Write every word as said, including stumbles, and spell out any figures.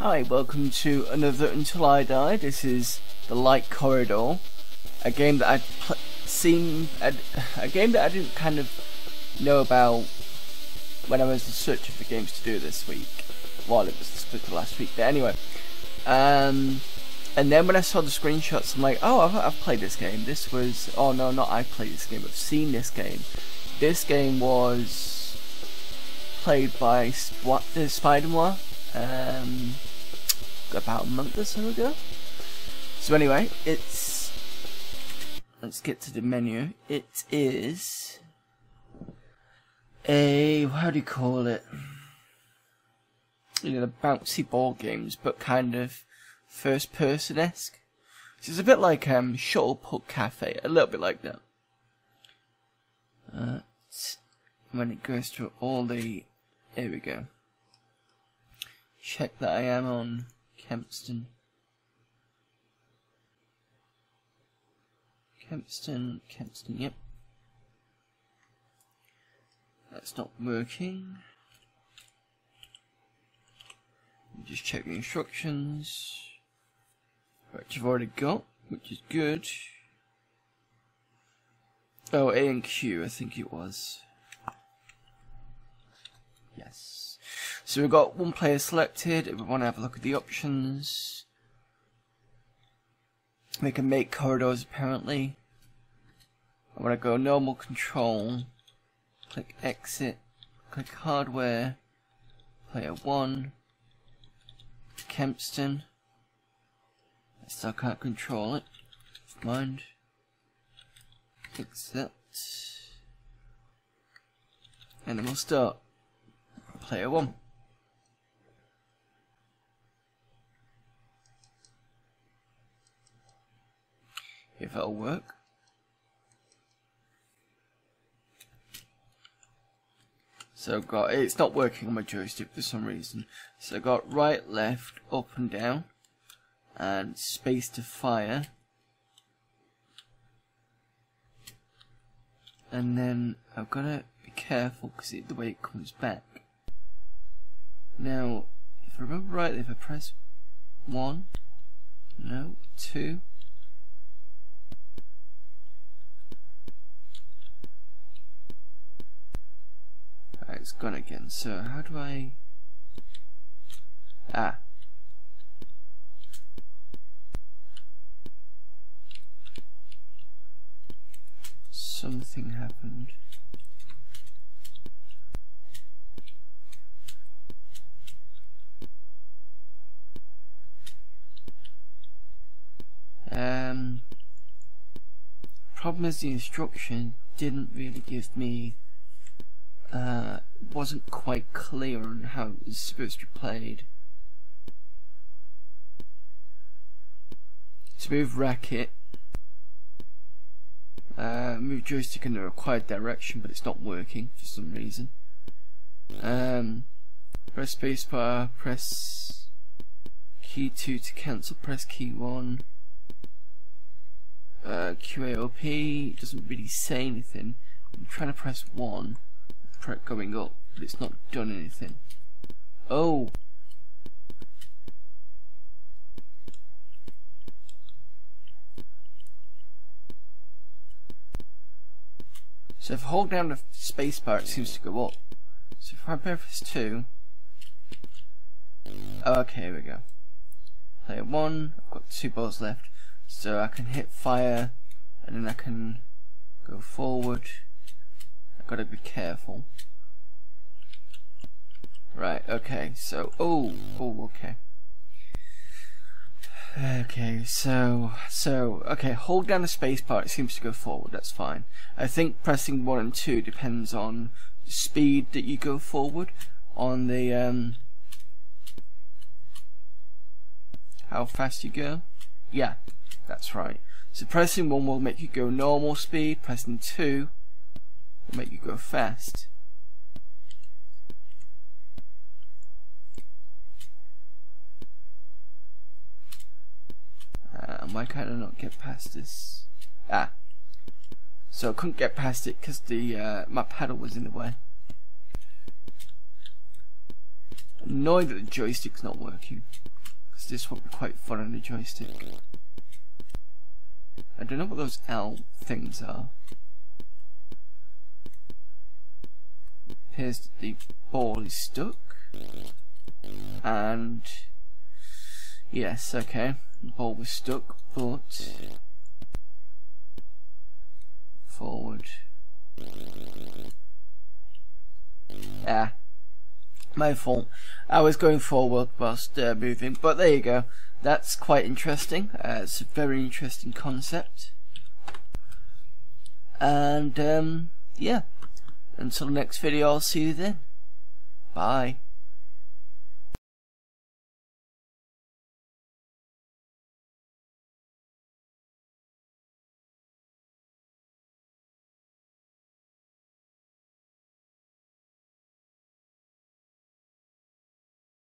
Hi, welcome to another Until I Die. This is The Light Corridor, a game that I seen, a, a game that I didn't kind of know about when I was in search of the games to do this week. Well, it was split to last week, but anyway. Um, and then when I saw the screenshots, I'm like, oh, I've, I've played this game. This was, oh no, not I played this game, I've seen this game. This game was played by Sp uh, Spider-Man um, about a month or so ago. So anyway, it's, let's get to the menu. It is a, how do you call it? You know, the bouncy ball games, but kind of first person-esque. So it's a bit like um, Shuttle Pool Cafe, a little bit like that. Uh, when it goes through all the, here we go. Check that I am on Kempston. Kempston, Kempston, yep. That's not working. Just check the instructions, which I've already got, which is good. Oh, A and Q, I think it was. Yes. So we've got one player selected. If we want to have a look at the options, we can make corridors apparently. I want to go normal control, click exit, click hardware, player one, Kempston. I still can't control it. Never mind. Exit. And then we'll start. Player one. If that'll work. So I've got, it's not working on my joystick for some reason. So I've got right, left, up and down, and space to fire. And then I've got to be careful because the way it comes back. Now, if I remember rightly, if I press one, no, two, right, it's gone again. So how do I? Ah, something happened. Um, problem is the instruction didn't really give me, uh, wasn't quite clear on how it was supposed to be played. To move racket, uh, move joystick in the required direction, but it's not working for some reason. Um, press spacebar, press key two to cancel, press key one. Uh, Q A O P doesn't really say anything. I'm trying to press one, going up, but it's not done anything. Oh! So if I hold down the space bar, it seems to go up. So if I press two. Okay, here we go. Player one, I've got two balls left. So I can hit fire, and then I can go forward. I've got to be careful. Right, okay, so, oh, oh, okay. Okay, so, so, okay, hold down the space bar, it seems to go forward, that's fine. I think pressing one and two depends on the speed that you go forward, on the, um, how fast you go. Yeah. That's right. So pressing one will make you go normal speed, pressing two will make you go fast. Uh, and why can't I not get past this? Ah. So I couldn't get past it because the uh, my paddle was in the way. annoyed that the joystick's not working, because this one would be quite fun on the joystick. I don't know what those L things are. It appears that the ball is stuck. And yes, okay, the ball was stuck, but forward. Ah, my fault. I was going forward whilst uh, moving, but there you go. That's quite interesting. Uh, it's a very interesting concept. And um, yeah, until the next video, I'll see you then. Bye.